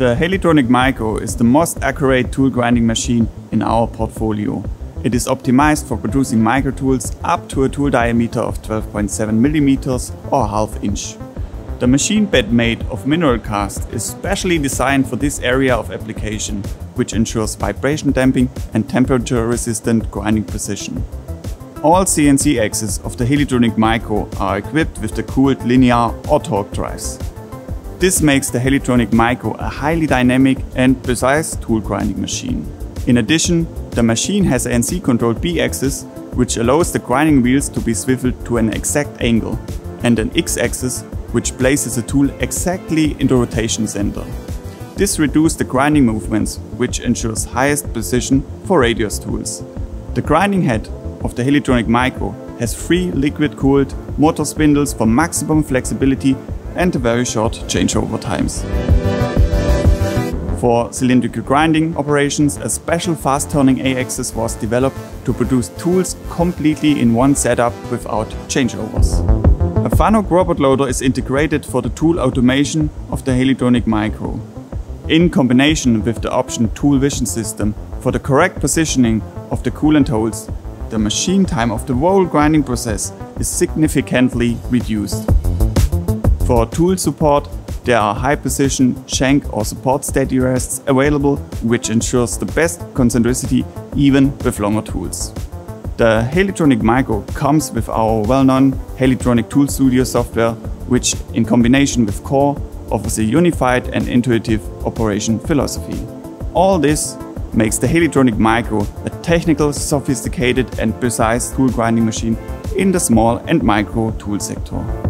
The Helitronic Micro is the most accurate tool grinding machine in our portfolio. It is optimized for producing micro tools up to a tool diameter of 12.7 millimeters or half inch. The machine bed made of mineral cast is specially designed for this area of application, which ensures vibration damping and temperature-resistant grinding precision. All CNC axes of the Helitronic Micro are equipped with the cooled linear or torque drives. This makes the Helitronic Micro a highly dynamic and precise tool grinding machine. In addition, the machine has an NC-controlled B-axis, which allows the grinding wheels to be swiveled to an exact angle, and an X-axis, which places the tool exactly in the rotation center. This reduces the grinding movements, which ensures highest precision for radius tools. The grinding head of the Helitronic Micro has 3 liquid-cooled motor spindles for maximum flexibility and very short changeover times. For cylindrical grinding operations, a special fast-turning A-axis was developed to produce tools completely in one setup without changeovers. A FANUC robot loader is integrated for the tool automation of the Helitronic Micro. In combination with the option Tool Vision System for the correct positioning of the coolant holes, the machine time of the whole grinding process is significantly reduced. For tool support, there are high-precision shank or support steady rests available, which ensures the best concentricity even with longer tools. The Helitronic Micro comes with our well-known Helitronic Tool Studio software, which, in combination with Core, offers a unified and intuitive operation philosophy. All this makes the Helitronic Micro a technical, sophisticated and precise tool grinding machine in the small and micro tool sector.